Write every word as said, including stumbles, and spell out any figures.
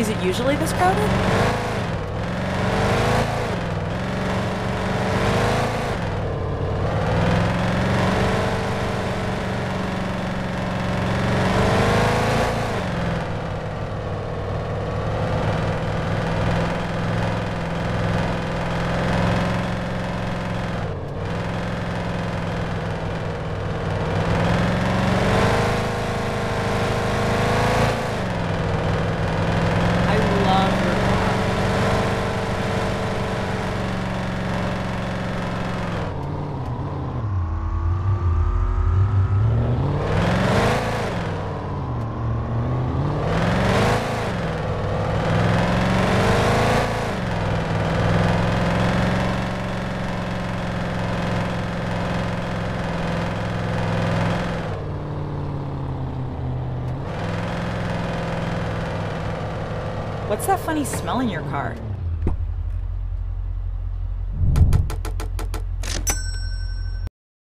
Is it usually this crowded? What's that funny smell in your car?